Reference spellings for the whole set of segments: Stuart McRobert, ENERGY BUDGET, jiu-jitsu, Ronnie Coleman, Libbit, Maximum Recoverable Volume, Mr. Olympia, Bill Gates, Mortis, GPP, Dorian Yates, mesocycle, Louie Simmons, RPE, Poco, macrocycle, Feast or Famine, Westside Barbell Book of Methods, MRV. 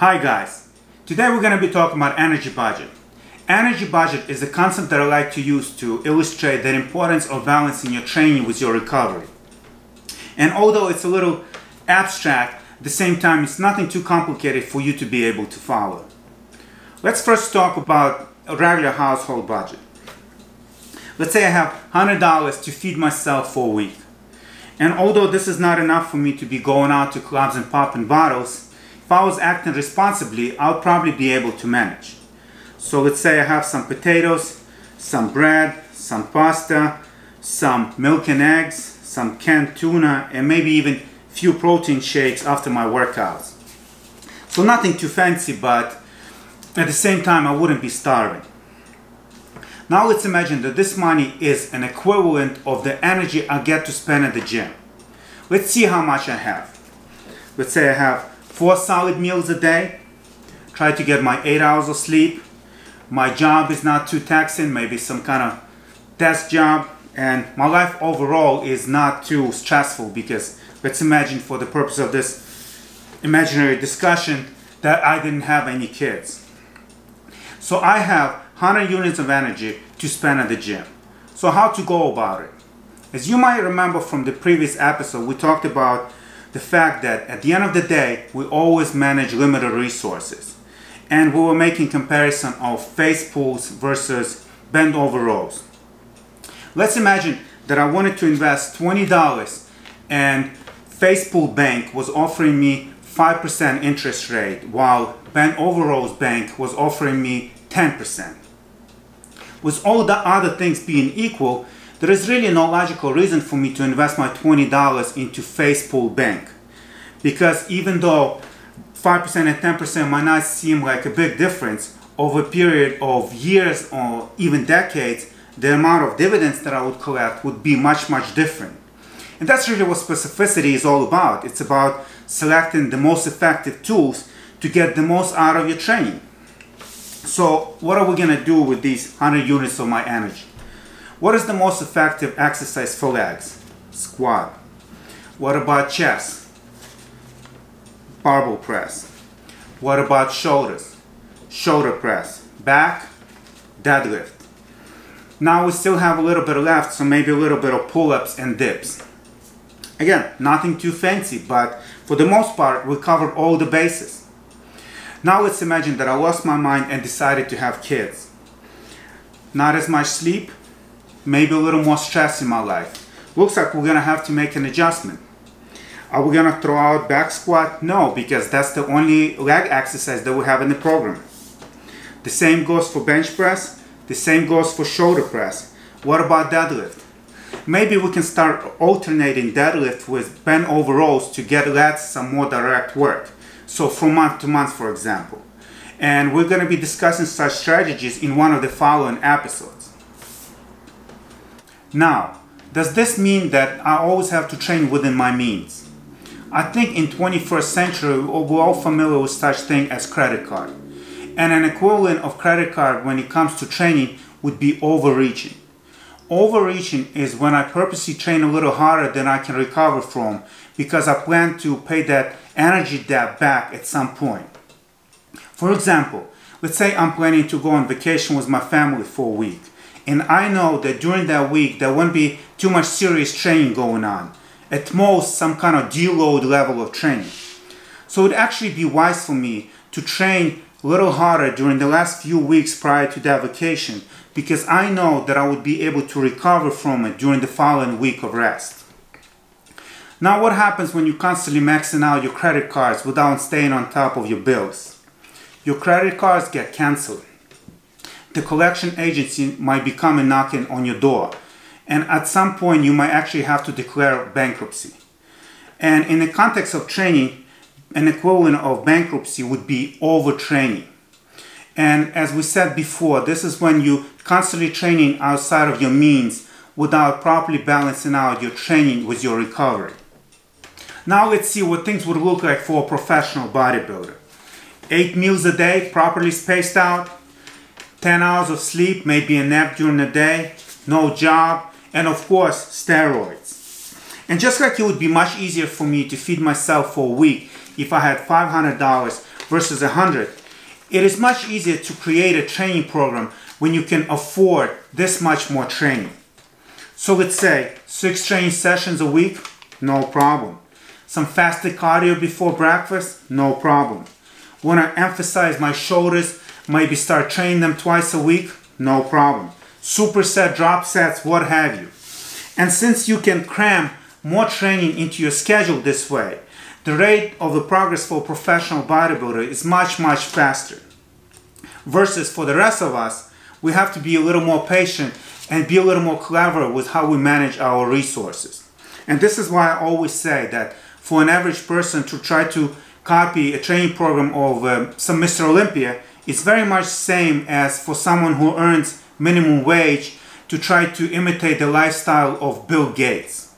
Hi guys, today we're going to be talking about energy budget. Energy budget is a concept that I like to use to illustrate the importance of balancing your training with your recovery. And although it's a little abstract, at the same time it's nothing too complicated for you to be able to follow. Let's first talk about a regular household budget. Let's say I have $100 to feed myself for a week. And although this is not enough for me to be going out to clubs and popping bottles, if I was acting responsibly, I'll probably be able to manage. So let's say I have some potatoes, some bread, some pasta, some milk and eggs, some canned tuna, and maybe even a few protein shakes after my workouts. So nothing too fancy, but at the same time I wouldn't be starving. Now let's imagine that this money is an equivalent of the energy I get to spend at the gym. Let's see how much I have. Let's say I have 4 solid meals a day, try to get my 8 hours of sleep, my job is not too taxing, maybe some kind of desk job, and my life overall is not too stressful because let's imagine for the purpose of this imaginary discussion that I didn't have any kids. So I have 100 units of energy to spend at the gym. So how to go about it? As you might remember from the previous episode, we talked about the fact that at the end of the day, we always manage limited resources. And we were making comparison of face pulls versus bend over rows. Let's imagine that I wanted to invest $20 and face pull bank was offering me 5% interest rate while bend over rows bank was offering me 10%. With all the other things being equal, there is really no logical reason for me to invest my $20 into face pull bank, because even though 5% and 10% might not seem like a big difference, over a period of years or even decades, the amount of dividends that I would collect would be much different. And that's really what specificity is all about. It's about selecting the most effective tools to get the most out of your training. So what are we going to do with these 100 units of my energy? What is the most effective exercise for legs? Squat. What about chest? Barbell press. What about shoulders? Shoulder press. Back, deadlift. Now we still have a little bit left, so maybe a little bit of pull-ups and dips. Again, nothing too fancy, but for the most part, we covered all the bases. Now let's imagine that I lost my mind and decided to have kids. Not as much sleep, maybe a little more stress in my life. Looks like we're gonna have to make an adjustment. Are we gonna throw out back squat? No, because that's the only leg exercise that we have in the program. The same goes for bench press. The same goes for shoulder press. What about deadlift? Maybe we can start alternating deadlift with bent over rows to get lats some more direct work. So from month to month, for example. And we're gonna be discussing such strategies in one of the following episodes. Now, does this mean that I always have to train within my means? I think in 21st century, we're all familiar with such thing as credit card. And an equivalent of credit card when it comes to training would be overreaching. Overreaching is when I purposely train a little harder than I can recover from because I plan to pay that energy debt back at some point. For example, let's say I'm planning to go on vacation with my family for a week. And I know that during that week, there won't be too much serious training going on. At most, some kind of deload level of training. So it would actually be wise for me to train a little harder during the last few weeks prior to that vacation, because I know that I would be able to recover from it during the following week of rest. Now what happens when you're constantly maxing out your credit cards without staying on top of your bills? Your credit cards get canceled. The collection agency might be coming knocking on your door. And at some point, you might actually have to declare bankruptcy. And in the context of training, an equivalent of bankruptcy would be overtraining. And as we said before, this is when you constantly training outside of your means without properly balancing out your training with your recovery. Now let's see what things would look like for a professional bodybuilder. 8 meals a day, properly spaced out, 10 hours of sleep, maybe a nap during the day, no job, and of course, steroids. And just like it would be much easier for me to feed myself for a week if I had $500 versus 100. It is much easier to create a training program when you can afford this much more training. So let's say 6 training sessions a week, no problem. Some fasted cardio before breakfast, no problem. When I emphasize my shoulders, maybe start training them twice a week, no problem. Superset, drop sets, what have you. And since you can cram more training into your schedule this way, the rate of the progress for a professional bodybuilder is much, much faster. Versus for the rest of us, we have to be a little more patient and be a little more clever with how we manage our resources. And this is why I always say that for an average person to try to copy a training program of some Mr. Olympia is very much the same as for someone who earns minimum wage to try to imitate the lifestyle of Bill Gates.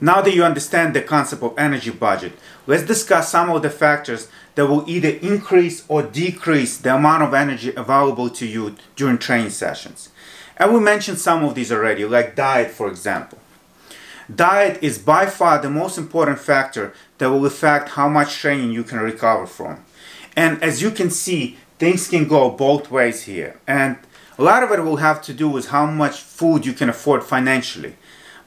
Now that you understand the concept of energy budget, let's discuss some of the factors that will either increase or decrease the amount of energy available to you during training sessions. And we mentioned some of these already, like diet, for example. Diet is by far the most important factor that will affect how much training you can recover from. And as you can see, things can go both ways here. And a lot of it will have to do with how much food you can afford financially.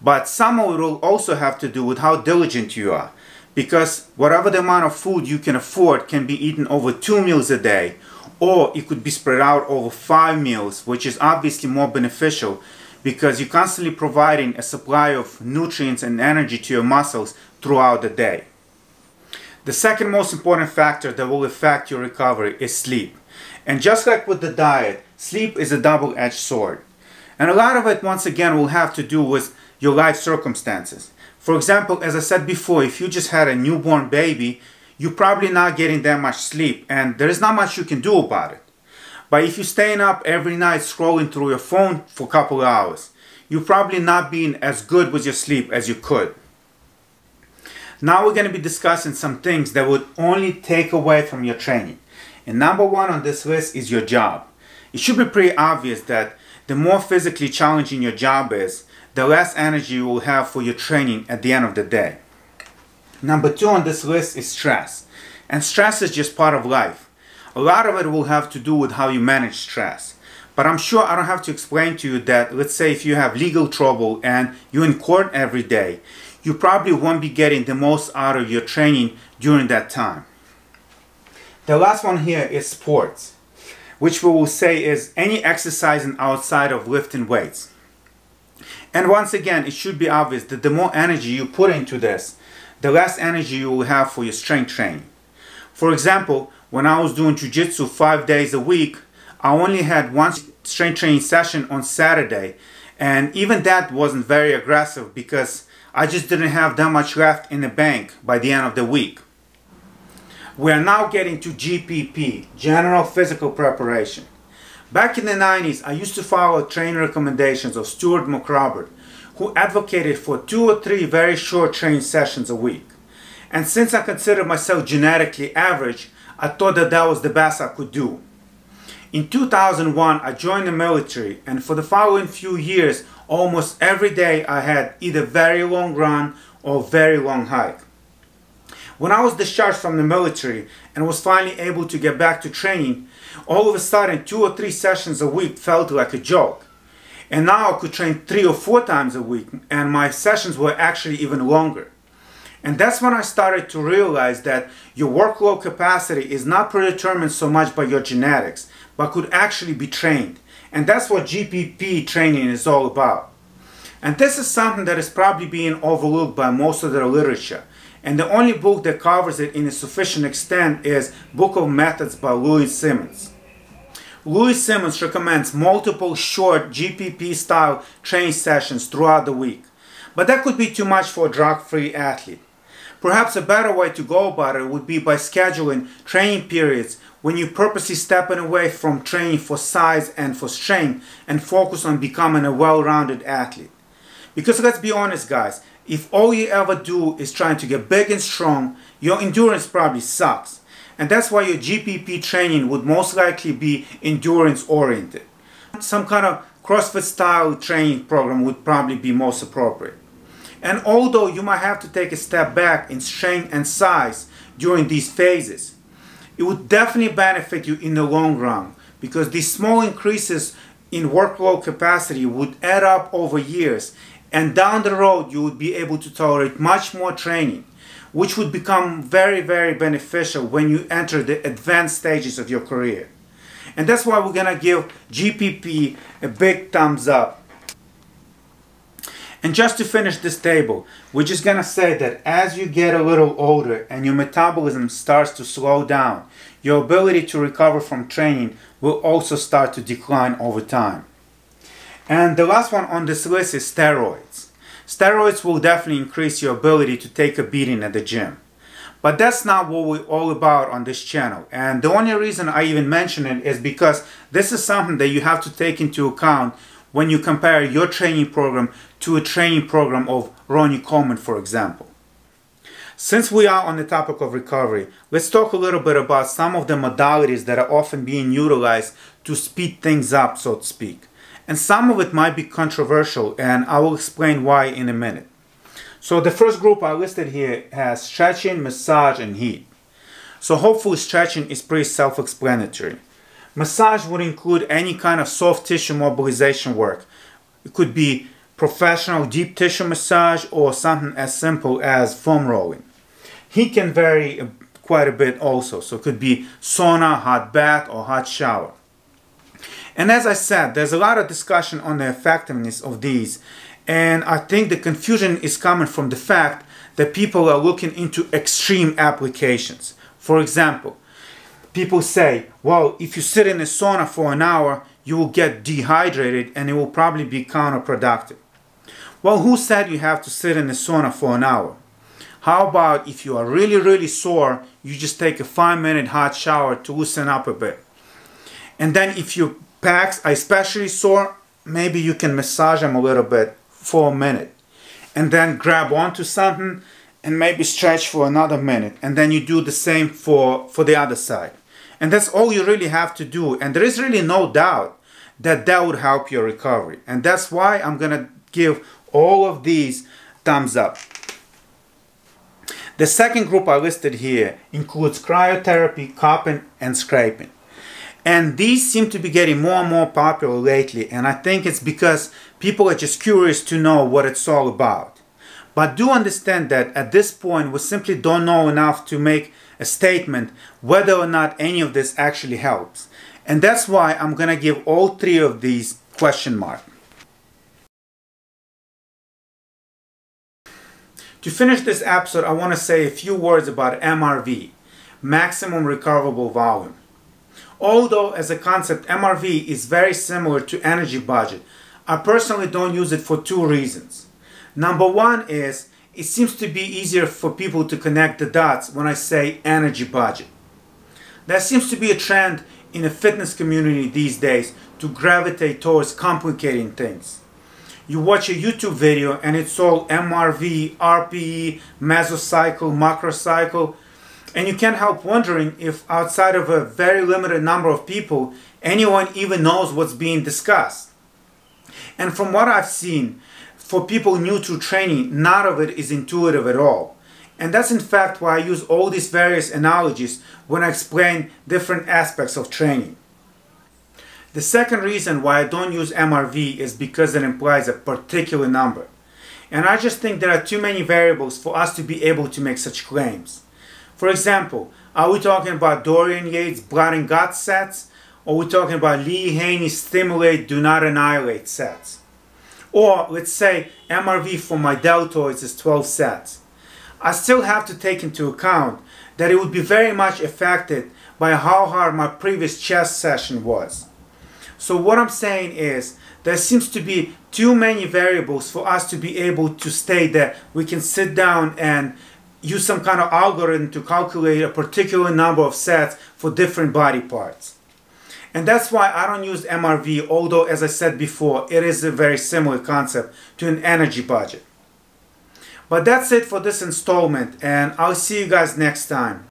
But some of it will also have to do with how diligent you are. Because whatever the amount of food you can afford can be eaten over 2 meals a day, or it could be spread out over 5 meals, which is obviously more beneficial because you're constantly providing a supply of nutrients and energy to your muscles throughout the day. The second most important factor that will affect your recovery is sleep. And just like with the diet, sleep is a double-edged sword. And a lot of it, once again, will have to do with your life circumstances. For example, as I said before, if you just had a newborn baby, you're probably not getting that much sleep, and there is not much you can do about it. But if you're staying up every night scrolling through your phone for a couple of hours, you're probably not being as good with your sleep as you could. Now we're going to be discussing some things that would only take away from your training. And number one on this list is your job. It should be pretty obvious that the more physically challenging your job is, the less energy you will have for your training at the end of the day. Number two on this list is stress. And stress is just part of life. A lot of it will have to do with how you manage stress. But I'm sure I don't have to explain to you that, let's say if you have legal trouble and you're in court every day, you probably won't be getting the most out of your training during that time. The last one here is sports, which we will say is any exercising outside of lifting weights. And once again, it should be obvious that the more energy you put into this, the less energy you will have for your strength training. For example, when I was doing jiu-jitsu 5 days a week, I only had one strength training session on Saturday, and even that wasn't very aggressive because I just didn't have that much left in the bank by the end of the week. We are now getting to GPP, General Physical Preparation. Back in the 90s, I used to follow training recommendations of Stuart McRobert, who advocated for 2 or 3 very short training sessions a week. And since I consider myself genetically average, I thought that that was the best I could do. In 2001, I joined the military, and for the following few years, almost every day I had either very long run or very long hike. When I was discharged from the military and was finally able to get back to training, all of a sudden 2 or 3 sessions a week felt like a joke. And now I could train 3 or 4 times a week, and my sessions were actually even longer. And that's when I started to realize that your workload capacity is not predetermined so much by your genetics, but could actually be trained. And that's what GPP training is all about. And this is something that is probably being overlooked by most of the literature. And the only book that covers it in a sufficient extent is Book of Methods by Louie Simmons. Louie Simmons recommends multiple short GPP-style training sessions throughout the week. But that could be too much for a drug-free athlete. Perhaps a better way to go about it would be by scheduling training periods when you're purposely stepping away from training for size and for strength and focus on becoming a well-rounded athlete. Because let's be honest guys, if all you ever do is trying to get big and strong, your endurance probably sucks. And that's why your GPP training would most likely be endurance-oriented. Some kind of CrossFit-style training program would probably be most appropriate. And although you might have to take a step back in strength and size during these phases, it would definitely benefit you in the long run, because these small increases in workload capacity would add up over years, and down the road you would be able to tolerate much more training, which would become very, very beneficial when you enter the advanced stages of your career. And that's why we're gonna give GPP a big thumbs up. And just to finish this table, we're just gonna say that as you get a little older and your metabolism starts to slow down, your ability to recover from training will also start to decline over time. And the last one on this list is steroids. Steroids will definitely increase your ability to take a beating at the gym. But that's not what we're all about on this channel. And the only reason I even mention it is because this is something that you have to take into account when you compare your training program to a training program of Ronnie Coleman, for example. Since we are on the topic of recovery, let's talk a little bit about some of the modalities that are often being utilized to speed things up, so to speak. And some of it might be controversial, and I will explain why in a minute. So the first group I listed here has stretching, massage, and heat. So hopefully stretching is pretty self-explanatory. Massage would include any kind of soft tissue mobilization work. It could be professional deep tissue massage or something as simple as foam rolling. Heat can vary quite a bit also, so it could be sauna, hot bath, or hot shower. And as I said, there's a lot of discussion on the effectiveness of these, and I think the confusion is coming from the fact that people are looking into extreme applications. For example, people say, well, if you sit in a sauna for an hour, you will get dehydrated and it will probably be counterproductive. Well, who said you have to sit in a sauna for an hour? How about if you are really, really sore, you just take a 5-minute hot shower to loosen up a bit. And then if your pecs are especially sore, maybe you can massage them a little bit for a minute. And then grab onto something and maybe stretch for another minute. And then you do the same for the other side. And that's all you really have to do. And there is really no doubt that that would help your recovery. And that's why I'm gonna give all of these thumbs up. The second group I listed here includes cryotherapy, cupping, and scraping. And these seem to be getting more and more popular lately, and I think it's because people are just curious to know what it's all about. But do understand that at this point we simply don't know enough to make a statement whether or not any of this actually helps. And that's why I'm gonna give all three of these question marks. To finish this episode, I want to say a few words about MRV, maximum recoverable volume. Although as a concept MRV is very similar to energy budget, I personally don't use it for two reasons. Number one is it seems to be easier for people to connect the dots when I say energy budget. There seems to be a trend in the fitness community these days to gravitate towards complicating things. You watch a YouTube video and it's all MRV, RPE, mesocycle, macrocycle, and you can't help wondering if outside of a very limited number of people, anyone even knows what's being discussed. And from what I've seen, for people new to training, none of it is intuitive at all. And that's in fact why I use all these various analogies when I explain different aspects of training. The second reason why I don't use MRV is because it implies a particular number. And I just think there are too many variables for us to be able to make such claims. For example, are we talking about Dorian Yates' blood and gut sets? Or are we talking about Lee Haney's stimulate, do not annihilate sets? Or let's say MRV for my deltoids is 12 sets. I still have to take into account that it would be very much affected by how hard my previous chest session was. So what I'm saying is there seems to be too many variables for us to be able to state that we can sit down and use some kind of algorithm to calculate a particular number of sets for different body parts. And that's why I don't use MRV, although as I said before, it is a very similar concept to an energy budget. But that's it for this installment, and I'll see you guys next time.